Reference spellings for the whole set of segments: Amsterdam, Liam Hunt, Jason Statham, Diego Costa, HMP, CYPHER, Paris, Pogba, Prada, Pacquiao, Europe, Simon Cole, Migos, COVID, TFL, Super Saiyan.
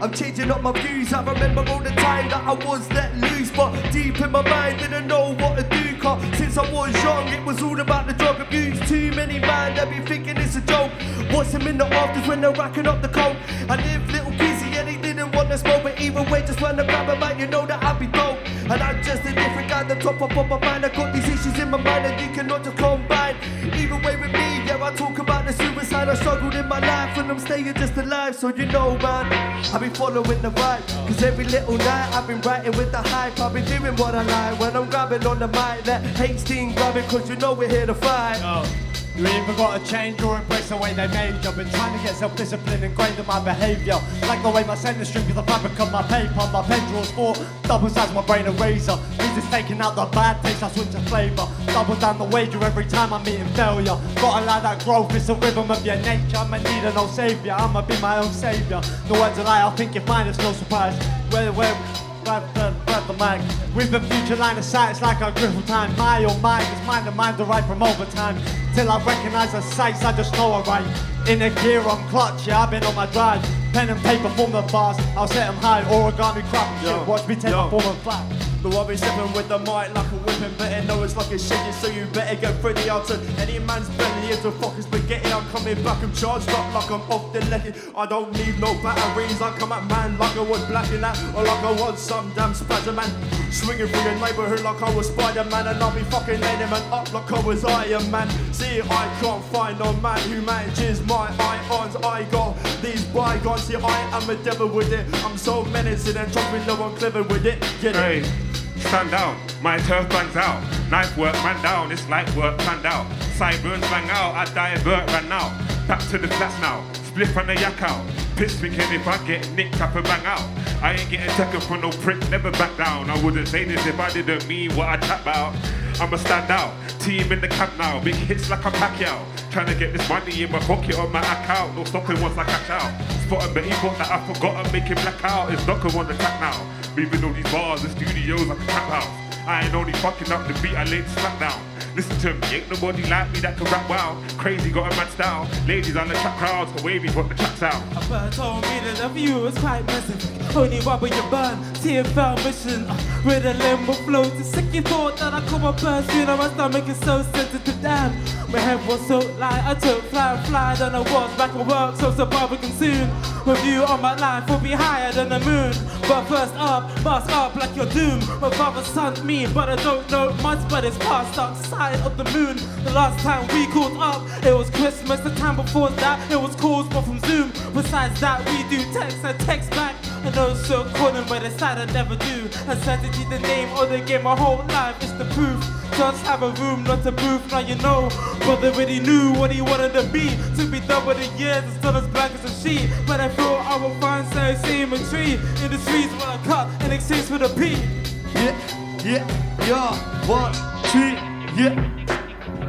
I'm changing up my views. I remember all the time that I was let loose, but deep in my mind didn't know what to do. 'Cause since I was young it was all about the drug abuse. Too many mind that be thinking it's a joke. What's them in the afters when they're racking up the coke? I live little busy, yeah, they didn't want to smoke, but either way just when I grab a man you know that I'd be dope. And I'm just a different guy, the top up on my mind. I got these issues in my mind and you cannot just combine. Either way with me, yeah, I talk about the suicide I struggled in my life, and I'm staying just alive. So you know, man, I've been following the vibe. 'Cause every little night I've been writing with the hype. I've been doing what I like when I'm grabbing on the mic. That hate steam grabbing, 'cause you know we're here to fight. You either gotta change or embrace the way they made you. I've been trying to get self-discipline ingrained in my behaviour. Like the way my sentence strings to the fabric of my paper. My pen draws four, double size my brain eraser. This is taking out the bad taste, I switch to flavour. Double down the wager every time I'm meeting failure. Gotta allow that growth, it's the rhythm of your nature. I'ma need an old saviour, I'ma be my own saviour. No words a lie, I think you're fine, it's no surprise. Grab the mic. With a future line of sight, it's like I griffle time. My oh my, it's mine to mind derived from overtime. Till I recognise the sights, I just know I write. In a gear, I'm clutch, yeah, I've been on my drive. Pen and paper form the bars, I'll set them high. Origami crap, shit, watch me take the form and flat. No, I've been stepping with the mic like a whipping. Better know it's like a shitty, so you better get ready. I'll turn any man's belly into fucking spaghetti. I'm coming back, I'm charged up like I'm off the legged. I don't need no batteries, I come at man like I was blacking out, or like I was some damn Spider-Man. Swinging through your neighbourhood like I was Spider-Man, and I'll be fucking laying man up like I was Iron Man. See, I can't find no man who manages my ions. I got these bygones, see, I am a devil with it. I'm so menacing and dropping low, I'm clever with it. Get it? Hey. Stand down, my turf bangs out. Knife work, man down, this light work, panned out. Sideburns bang out, I divert right now. Back to the class now, spliff on the yak out. Piss me kid if I get nicked up and bang out. I ain't getting taken for no prick, never back down. I wouldn't say this if I didn't mean what I tap about. I'ma stand out, team in the camp now. Big hits like a Pacquiao. Trying to get this money in my pocket on my account. No stopping once I catch out. Spotting Betty Bot that I forgot and make him black out. It's Docker on the track now. Leaving all these bars and studios like a trap house. I ain't only fucking up the beat, I laid the slap down. Listen to me, ain't nobody like me that can rap wild. Crazy, got a mad style. Ladies on the track crowds, the wavy what the track's out. A bird told me that the view was quite massive. Only rubber you burn, TFL mission. With a limb of flow, the second thought that I caught my burst. You know my stomach is so sensitive, damn. My head was so light, I took fly, then I was back at work, so survival consumed. With you on my life will be higher than the moon. But first up, mask up like you're doomed. My father sent me, but I don't know much, but it's past outside of the moon. The last time we called up it was Christmas, the time before that it was calls but from Zoom. Besides that we do text, I text back. I know it's so calling but it's sad I never do. Uncertainty the name of the game, my whole life is the proof. Just have a room, not a booth, now you know. Brother really knew what he wanted to be. To be done with the years, it's not as black as a sheet. But I thought I would find some symmetry in the streets when I cut in exchange for the P. Yeah, yeah, yeah, 1, 2. Yeah,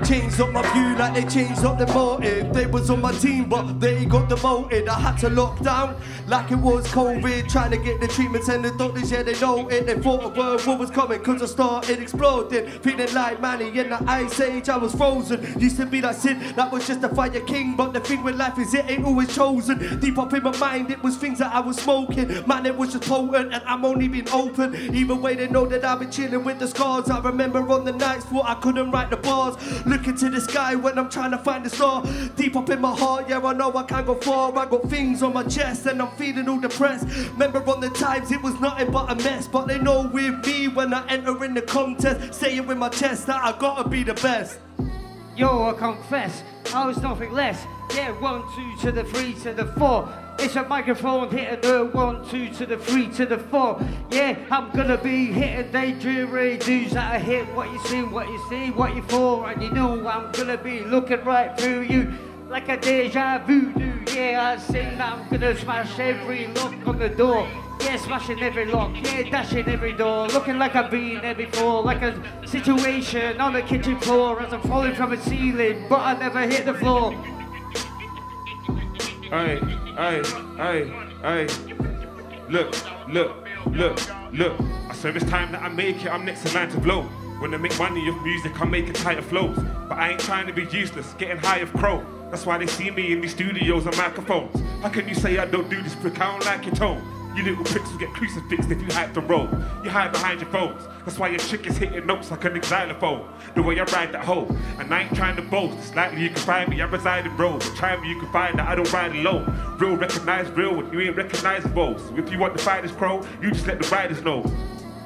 changed up my view like they changed up the motive. They was on my team but they got demoted. I had to lock down like it was COVID. Trying to get the treatments and the doctors, yeah they know it. They thought a world war was coming 'cause I started exploding. Feeling like Manny in the Ice Age, I was frozen. Used to be like Sid, that was just a fire king. But the thing with life is it ain't always chosen. Deep up in my mind it was things that I was smoking. Man it was just potent and I'm only been open. Either way they know that I've been chilling with the scars. I remember on the nights thought I couldn't write the bars. Looking to the sky when I'm trying to find a star. Deep up in my heart, yeah I know I can't go far. I got things on my chest and I'm feeling all depressed. Remember on the times it was nothing but a mess. But they know with me when I enter in the contest, say it with my chest that I gotta be the best. Yo, I confess, I was nothing less. Yeah, 1, 2 to the 3 to the 4. It's a microphone hitting the 1, 2 to the 3 to the 4. Yeah, I'm gonna be hitting daydream radios that I hit. What you see, what you see, what you for, and you know I'm gonna be looking right through you like a deja voodoo. Yeah, I see that I'm gonna smash every lock on the door. Yeah, smashing every lock, yeah, dashing every door. Looking like I've been there before, like a situation on the kitchen floor as I'm falling from a ceiling, but I never hit the floor. Hey, hey, hey, hey. Look, look, look, look. I swear it's time that I make it, I'm next in line to blow. When I make money off music, I'm making tighter flows. But I ain't trying to be useless, getting high of crow. That's why they see me in these studios and microphones. How can you say I don't do this, prick? I don't like your tone. You little pricks will get crucifixed if you hide the road. You hide behind your phones. That's why your chick is hitting notes like an xylophone. The way I ride that hoe. And I ain't trying to boast. It's likely you can find me, I reside in Rome. But try me, you can find that I don't ride alone. Real recognize real, and you ain't recognizable. So if you want to fight this crow, you just let the riders know.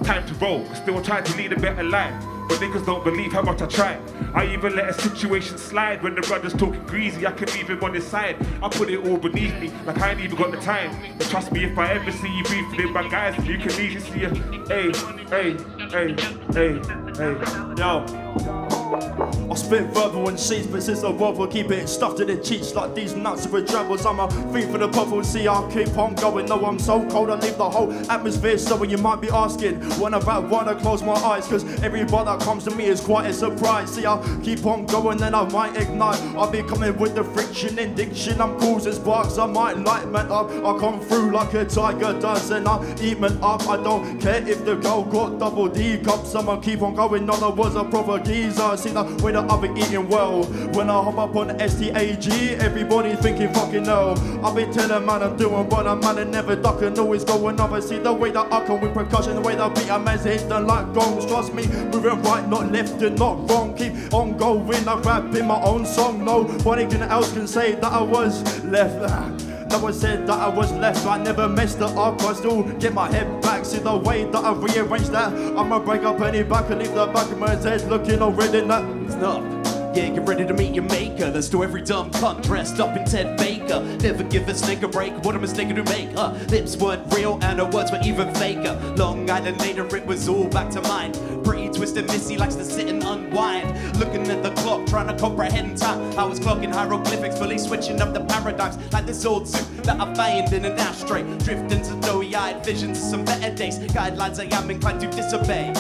Time to roll. I still try to lead a better life, but niggas don't believe how much I try. I even let a situation slide when the brother's talking greasy. I can leave him on his side. I put it all beneath me, like I ain't even got the time. But trust me, if I ever see you beefing in my guys, you can easily see it. Hey, hey, hey, hey, hey, yo. I spit verbal and sheets, but since the world will keep it stuffed in the cheeks like these nuts with travels. I'm a fiend for the puzzle, see I keep on going. No, I'm so cold, I leave the whole atmosphere. So you might be asking, when about why I close my eyes? Cause everybody that comes to me is quite a surprise. See, I keep on going and I might ignite. I'll be coming with the friction and diction. I'm causing sparks, I might light man up. I come through like a tiger does and I eat man up. I don't care if the girl got double D cups. I'ma keep on going, no, I was a proper geezer. See the way that I've been eating well. When I hop up on STAG, everybody thinking fucking hell. I've been telling man I'm doing what I'm man and never ducking, always going up. I see the way that I come with percussion, the way that beat a man's head done like gongs. Trust me, moving right, not left and not wrong. Keep on going, I rap in my own song. Nobody else can say that I was left. No one said that I was left, I never messed it up. I still get my head back, see the way that I rearrange that. I'ma break up any back and leave the back of my head looking already that. It's not. Yeah, get ready to meet your maker. Let's do every dumb cunt dressed up in Ted Baker. Never give a snake a break, what a mistake to make. Lips weren't real and her words were even faker. Long Island later, it was all back to mine. Pretty twisted missy likes to sit and unwind. Looking at the clock, trying to comprehend time. I was clocking hieroglyphics, fully switching up the paradigms. Like this old suit that I found in an ashtray. Drifting to doughy-eyed visions of some better days. Guidelines I am inclined to disobey.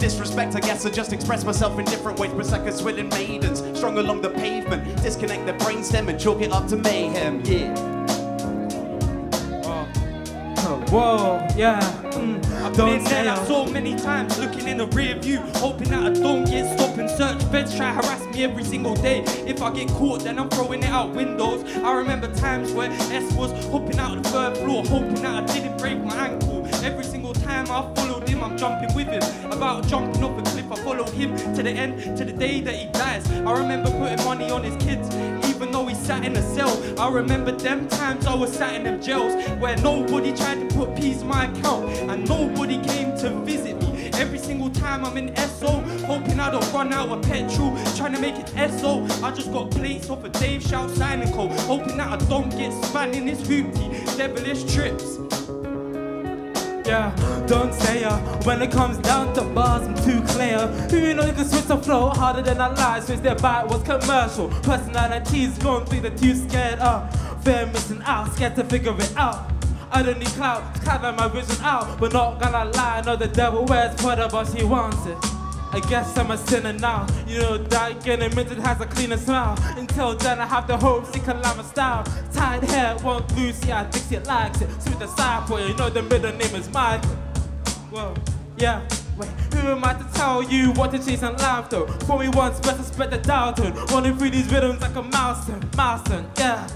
Disrespect, I guess I just express myself in different ways. But like a swilling maidens, strong along the pavement. Disconnect the brainstem and chalk it up to mayhem. Yeah. Whoa, yeah. I've been there, I saw many times. Looking in the rear view, hoping that I don't get stopped and searched. Feds try to harass me every single day. If I get caught, then I'm throwing it out windows. I remember times where S was hopping out the third floor, hoping that I didn't break my ankle. Every single time I followed him, I'm jumping with him. About jumping off a cliff, I followed him to the end, to the day that he dies. I remember putting money on his kids, even though he sat in a cell. I remember them times I was sat in them jails, where nobody tried to put peas in my account, and nobody came to visit me. Every single time I'm in SO, hoping I don't run out of petrol, trying to make it SO. I just got plates off of Dave Shout, Simon Cole, hoping that I don't get spanned in this hoopty, devilish trips. Yeah, don't say ya. When it comes down to bars, I'm too clear. You know you can switch the flow harder than I lie. Switch their bite was commercial. Personalities going through, they're too scared up. Fear missing out, scared to figure it out. I don't need clout, cloud my vision out. But not gonna lie, I know the devil wears Prada, but she wants it. I guess I'm a sinner now. You know that getting minted has a cleaner smile. Until then I have the hope, see Kalama style. Tied hair, won't lose, yeah, I think she likes it. Sweet disciple, you know the middle name is Michael. Whoa, yeah. Wait, who am I to tell you what to chase and laugh though? For me once, best to spread the doubt on. Running through these rhythms like a milestone, yeah.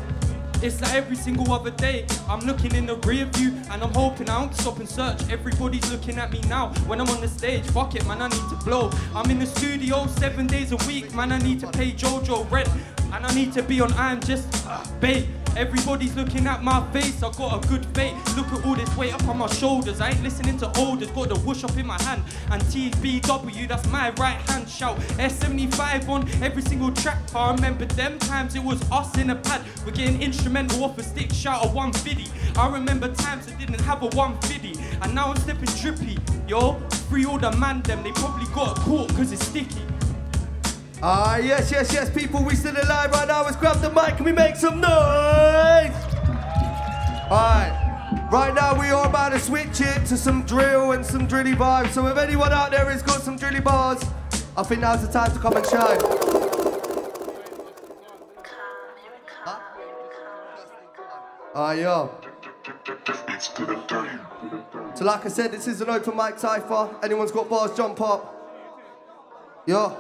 It's like every single other day, I'm looking in the rear view and I'm hoping I don't stop and search. Everybody's looking at me now when I'm on the stage. Fuck it, man, I need to blow. I'm in the studio 7 days a week, man, I need to pay Jojo rent. And I need to be on I'm just bait. Everybody's looking at my face, I got a good fate. Look at all this weight up on my shoulders. I ain't listening to olders, got the whoosh up in my hand. And TBW, that's my right hand shout. S75 on every single track. I remember them times it was us in a pad. We're getting instrumental off a stick shout of 150. I remember times I didn't have a 150. And now I'm stepping drippy. Yo, free all the man them, they probably got caught cause it's sticky. Ah, yes, yes, yes, people, we still alive right now. Let's grab the mic, can we make some noise? Alright, right now we are about to switch it to some drill and some drilly vibes. So if anyone out there has got some drilly bars, I think now's the time to come and shine. Ah, yeah. So like I said, this is an open mic cypher. Anyone's got bars, jump up. Yeah.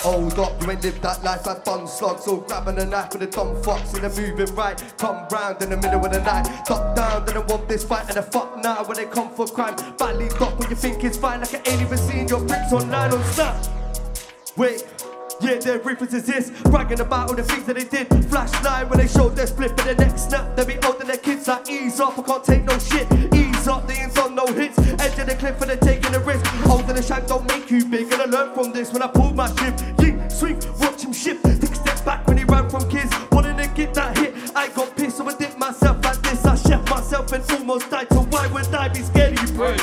Hold up, you ain't lived that life like fun slugs. So grabbing a knife with a dumb fuck. See them moving right, come round in the middle of the night. Top down, they don't want this fight. And the fuck now when they come for crime. Badly got when you think it's fine. Like I ain't even seen your bricks online on Snap. Wait. Yeah, their reapers exist, bragging about all the things that they did. Flashlight when they showed their split, but the next snap, they be holding their kids like ease off, I can't take no shit. Ease up, they ain't on no hits, edge of the cliff and they're taking a risk. Holding the shank don't make you big, and I learned from this when I pulled my ship. Yeet, sweep, watch him shift, take a step back when he ran from kids. Wanting to get that hit, I got pissed, so I dipped myself like this. I chef myself and almost died, so why would I be scared of you, bro?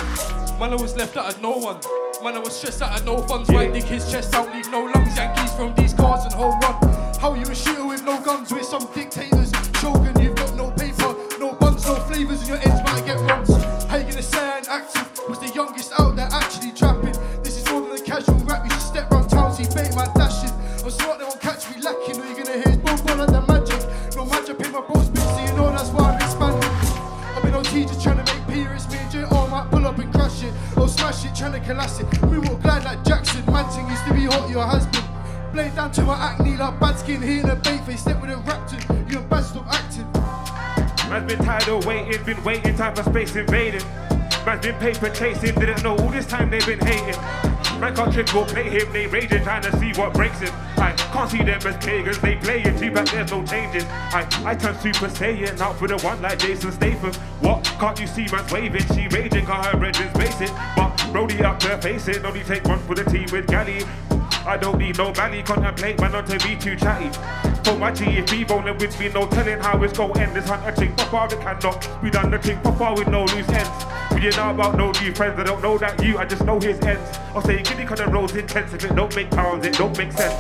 Man, I was left out of no one. Man, I was stressed out of no funds. Yeah. Why dig his chest out, leave no lungs. Yankees from these cars and home run. How you a shooter with no guns, with some dictators? Shogun, you've got no paper, no buns, no flavours, and your ends might get runs. How you gonna say I ain't active? Was the youngest out there actually trapping. This is more than a casual rap, you should step round town, see bait man dashing. I'm smart, they won't catch me lacking. All you're gonna hear is boom, boom, and the magic. No magic in my bros, bitch, so you know that's why I'm expanding. I've been on teachers trying to make periods, me and J. Oh, might pull up and crash it. I'll smash it, tryna collapse it. We walk glide like Jackson. Man ting used to be hot, your husband. Blade down to my acne like bad skin. Here in a bait face, step with a raptor. You and bad stop acting. Man's been tired of waiting, been waiting, time for space invading. Man's been paper chasing, didn't know all this time they've been hating. Man can't trick or play him, they raging, trying to see what breaks him. I can't see them as pagans, they playing, too bad there's no changing. I turn Super Saiyan, out for the one like Jason Statham. What? Can't you see man's waving? She raging, got her engines basic. But Brody up there facing, only take one for the team with Gally. I don't need no money, contemplate man not to be too chatty. So my G is B-bowling with me, no telling how it's gon' end. This hunt a ting for far, we cannot. We done the ting for far with no loose ends. We ain't know about no new friends, I don't know that you, I just know his ends. I'll say giddy kind of rolls intense, if it don't make pounds, it don't make sense.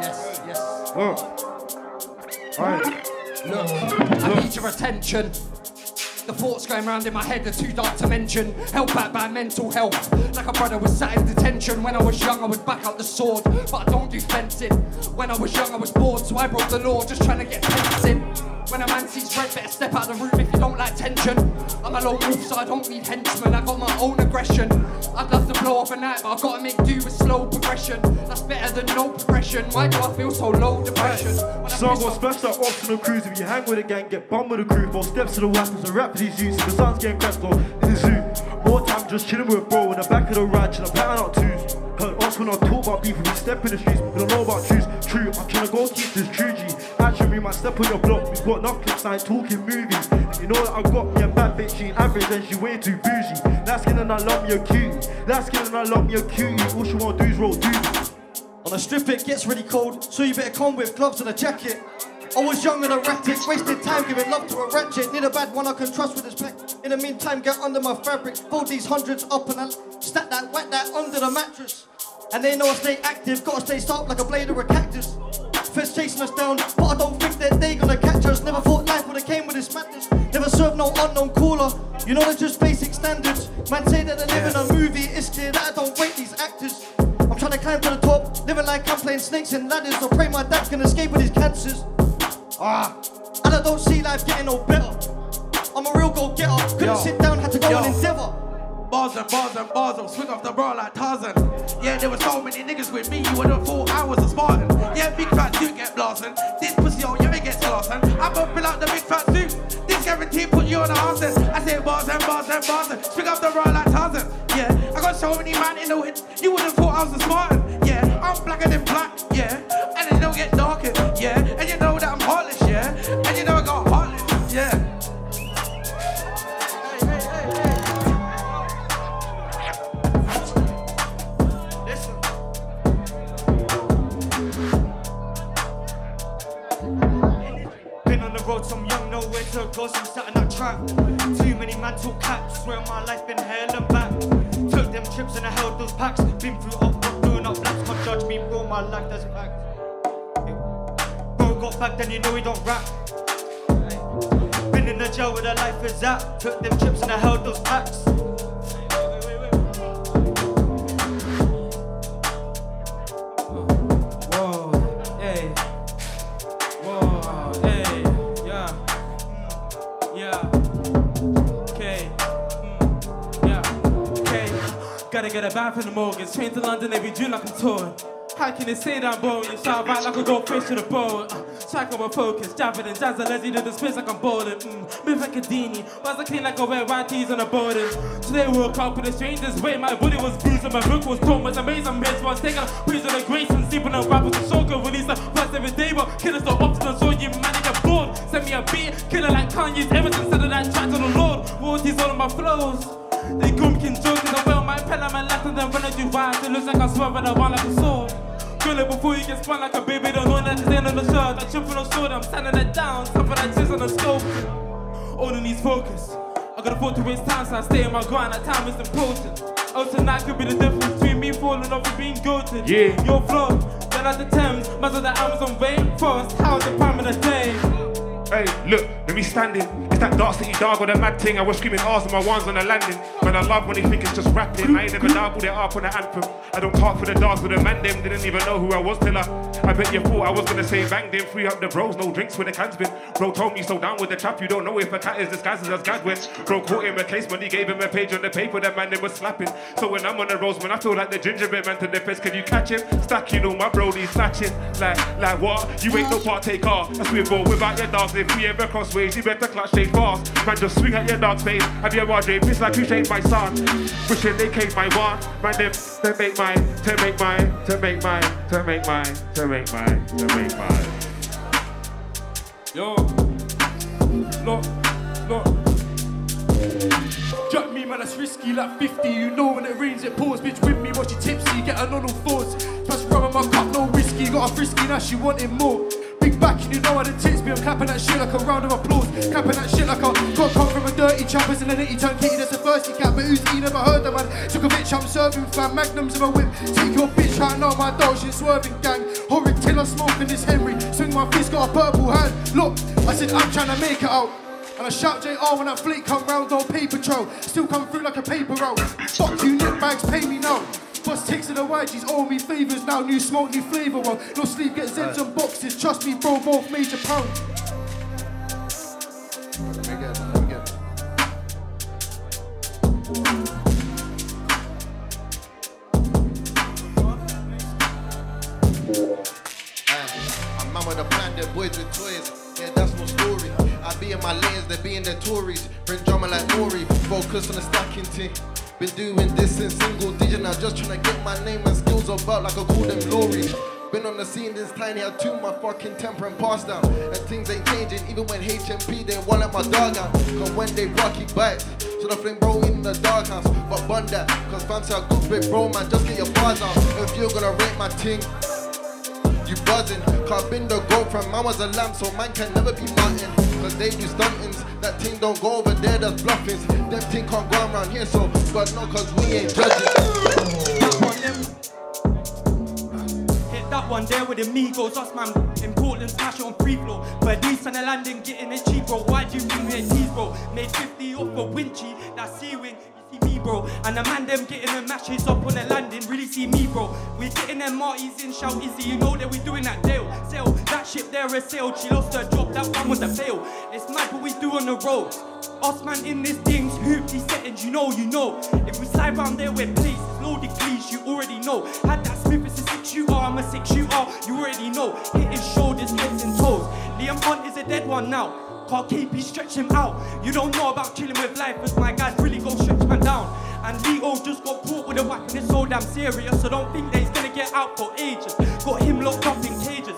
Yes, yes. Look, I need your attention. The thoughts going round in my head are too dark to mention. Held back by mental health, like a brother was sat in detention. When I was young, I would back out the sword, but I don't do fencing. When I was young, I was bored, so I broke the law, just trying to get fencing. When a man sees red, better step out of the room if you don't like tension. I'm a lone wolf, so I don't need henchmen. I got my own aggression. I'd love to blow up a night, but I've got to make do with slow progression. That's better than no progression. Why do I feel so low depression? So I got splashed up optional crews. If you hang with a gang, get bummed with a crew. 4 steps to the weapons and rap for these youths. The sun's getting crashed low in the zoo. More time just chilling with a bro in the back of the ranch and I'm patting out twos. Heard us when I talk about beef, we step in the streets, we don't know about truths. True, I'm trying to go keep this true G. Actually, my step on your block, we've got enough clips, I ain't talking movies. You know that I got me a bad bitch, she average and she way too bougie. Light skin and I love me a cutie, light skin and I love me a cutie. All she wanna do is roll doodies. On a strip it gets really cold, so you better come with gloves and a jacket. I was young and erratic, wasted time giving love to a ratchet. Need a bad one I can trust with his pack. In the meantime, get under my fabric. Fold these hundreds up and I stack that, whack that under the mattress. And they know I stay active, gotta stay sharp like a blade or a cactus. Feds chasing us down, but I don't think that they gonna catch us. Never thought life would've came with this madness. Never served no unknown caller. You know they're just basic standards. Man say that they're living a movie, it's clear that I don't rate these actors. I'm trying to climb to the top, living like I'm playing snakes and ladders. I pray my dad can escape with his cancers. And I don't see life getting no better. I'm a real go-getter, couldn't sit down, had to go and endeavour. Bars and bars and bars, I'm swing off the bar like Tarzan. Yeah, there were so many niggas with me, you wouldn't thought I was a Spartan. Yeah, big fat suit get blasting, this pussy on you may get slasting. I'm bumping out the big fat suit, this guarantee put you on the asses. I say bars and bars and bars, and swing off the bar like Tarzan. Yeah, I got so many man in the hood, you wouldn't thought I was a Spartan. Yeah, I'm blacker than black, yeah, and it don't get darker, yeah, and you know that I'm heartless, yeah, and you know I got heartless, yeah. Some young, nowhere to go, so I'm sat in that trap. Too many man talk caps, swear my life's been hell and back. Took them trips and I held those packs. Been through up, not doing up laps, can't judge me, bro, my life that's packed. Bro got back, then you know he don't rap. Been in the jail where the life is at. Took them trips and I held those packs. 5 in the morning, train to London every June like I'm torn. How can they say that I'm boring? You shout out like a goldfish in a bowl. Track on my focus, jabbing and jazzing as you do the space like I'm bowling. Move like a dini, whilst I clean like I wear white tees on a boarding. Today woke up with a stranger's way, my body was bruised and my book was torn with amazing hits. While taking a breeze on the grace and sleeping on rap with a shocker release like first every day, but killers the obstacle, so you manage a board. Send me a beat, killer like Kanye's everything, said that track to the Lord. Royalties all of my flows. They grimkin jokes and I wear my pen and my left, and then when I do rise, it looks like I swear and I run like a sword. Drill it before you get spun like a baby, don't know that it's in on the shirt. I trip on the sword, I'm standing it down, something I chase on the scope. All the needs focus. I gotta afford to waste time, so I stay in my grind, that time is important. Oh, tonight could be the difference between me falling off and being goated. Yeah. Your flow, then like the Thames, muzzle the Amazon rainforest, how's the prime of the day? Hey, look, let me standing. It's that dark city dog or that mad thing. I was screaming R's and my ones on the landing. Man, I love when they think it's just rapping. I ain't never doubled it up on the anthem. I don't talk for the dogs or the man them. Didn't even know who I was till I bet you thought I was gonna say bang them. Free up the bros, no drinks where the can's been. Bro told me so down with the trap. You don't know if a cat is disguised as Gadwet. Bro caught him a case when he gave him a page on the paper. That man they was slapping. So when I'm on the roads, man, I feel like the gingerbread man to the fence. Can you catch him? Stacking all my bro, he's snatching. Like what? You ain't no partaker. That's with ball without your dogs. If we ever cross ways, you better clutch they fast. Man, just swing at your dog's face. Have your RJ piss like you shake my son. Wishing they came my one. Man, them to make mine, to make mine, to make mine, to make mine, to make mine, to make mine. Yo, look. Drop me, man, that's risky like 50. You know when it rains, it pours. Bitch with me, watch you tipsy, get on all fours. Plus rum in my cup, no whiskey. Got a frisky, now she wanted more. Back and you know how the tits be, I'm clapping that shit like a round of applause. Clapping that shit like I got come from a dirty chap. As a litty turn kitty that's a thirsty cat. But who's he never heard of man? Took a bitch I'm serving fam, magnums of a whip. Take your bitch out now my dog, she's swerving gang. Horrid till I'm smoking this Henry. Swing my fist, got a purple hand. Look, I said I'm trying to make it out. And I shout JR when that fleet come round on paper trail. Still come through like a paper route. Fuck you nitbags, pay me now. Bust ticks in the YG's, all me favours now, new smoke, new flavour. Well, no sleep, get Zeds and boxes, trust me bro, both major pound. I'm mama the plan, they're boys with toys, yeah that's no story. I be in my lanes, they be in their Tories, bring drama like Mori, focus on the stacking team. Been doing this since single digit now, just trying to get my name and skills about like a golden glory. Been on the scene this tiny, I tuned my fucking temper and pass down. And things ain't changing, even when HMP they won't let my dog out. Cause when they rock, he bites, so the flame bro in the dark house. But bun that, cause fancy a good bit bro man, just get your bars out. If you're gonna rate my ting, you buzzing. Cause I've been the goat from man was a lamb, so man can never be mutton. Cause they do stuntings, that thing don't go over there, that's bluffings. That thing can't go around here, so God no, cause we ain't judging. Hit that one there with the Migos, us man in Portland, smash it on free flow. But these on the landing, getting it cheap, bro. Why do you do it cheese, bro? Made 50 off for Winchy, that's C-Wing. Me, bro, and the man them getting them matches up on the landing. Really see me, bro. We getting them Marties in, shout easy. You know that we doing that deal. Sell that ship there a sale. She lost her job, that one was a fail. It's mad what we do on the road. Us man in this things, hoop these settings. You know. If we slide round there, we're placed. Loaded cleats, you already know. Had that Smith, it's a 6 shooter. I'm a 6 shooter. You already know. Hitting shoulders, legs and toes. Liam Hunt is a dead one now. Can't keep you stretching out. You don't know about chilling with life, cause my guys really go stretch man down. And Leo just got caught with a whack and it's so damn serious. So don't think that he's gonna get out for ages. Got him locked up in cages.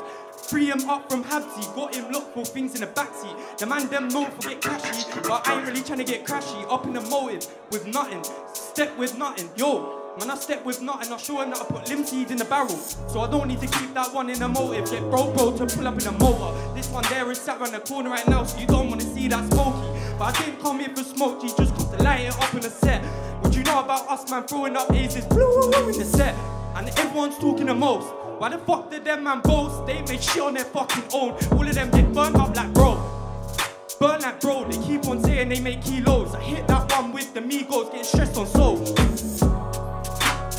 Free him up from Habsy, got him locked for things in the backseat. The man them known for get crashy, but I ain't really trying to get crashy. Up in the motive with nothing, step with nothing, yo. Man, I step with nothing, I show him that I put limb seeds in the barrel. So I don't need to keep that one in the motive. Get bro to pull up in the motor. This one there is sat round the corner right now, so you don't wanna see that smoky. But I didn't come here for smoke, G, just got to light it up in the set. What you know about us, man, throwing up aces, blue in the set. And everyone's talking the most. Why the fuck did them man boast? They made shit on their fucking own. All of them get burnt up like bro. Burn like bro, they keep on saying they make kilos. I hit that one with the Migos, getting stressed on soul.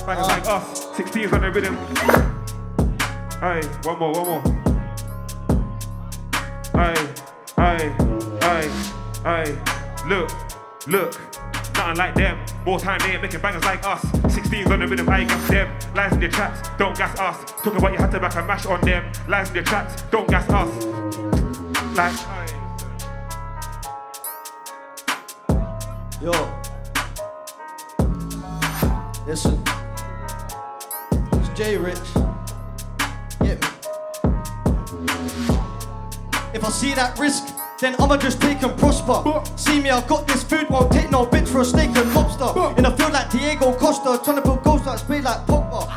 Like us, 16's on the rhythm. Aye, one more. Aye, look. nothing like them. More time there, making bangers like us. 16s on the rhythm, I gas them. Lies in the tracks, don't gas us. Talking about your hat to back and mash on them. Lies in the tracks, don't gas us. Like. Yo, listen, it's J Rich, get me. If I see that risk, then I'ma just take and prosper. See me, I got this food, won't take no bitch for a snake and lobster. In a field like Diego Costa, trying to build goals like speed like Pogba.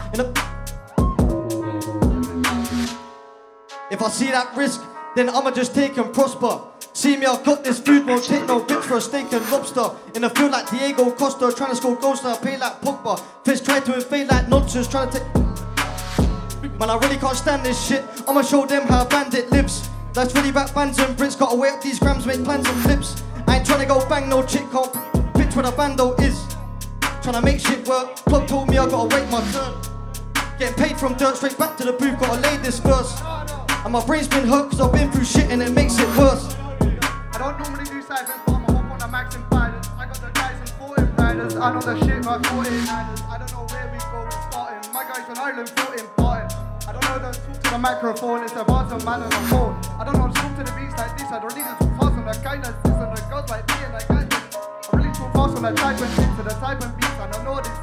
If I see that risk, then I'ma just take and prosper. See me, I've got this food, won't take no bitch for a steak and lobster. In a field like Diego Costa, trying to score goals now, pay like Pogba. Fist trying to invade like nonsense, trying to take. Man, I really can't stand this shit. I'ma show them how a bandit lives. That's really back bands and Brits, gotta weigh up these grams, make plans and flips. I ain't trying to go bang no chick, can't pitch where the bando is. Trying to make shit work, club told me I gotta wait my turn. Getting paid from dirt, straight back to the booth, gotta lay this verse. And my brain's been hurt, cause I've been through shit and it makes it worse. I don't normally do cyphers, but I'ma hop on the max and pilots. I got the guys in 40 riders, I know the shit like 49ers. I don't know where we go, we're starting. My guys on Ireland fought in parting. I don't know, don't talk to the microphone, it's the bars and man on the phone. I don't know, talk to the beats like this, I don't need to talk fast on the kindness. This and the girls like me and the guys. I really talk fast on the type and beats, and the type and beats, I don't know this.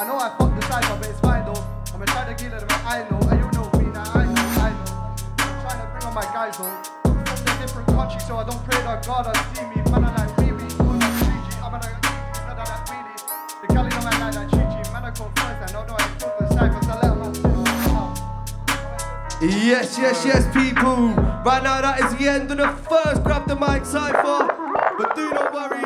I know I fucked the cypher, but it's fine though. I'ma try to kill it, but I know, and you know me now, I know. I'm trying to bring on my guys though. Different country, so I don't pray that God has seen me. Man, I like BB, I'm like Gigi, I'm like Gigi, not like Billy. The Cali don't like that Gigi, man, I come first, I don't know, I took the cyphers, I let myself out. Yes, yes, yes, people. Right now, that is the end of the first Grab the Mic Cypher. But do not worry.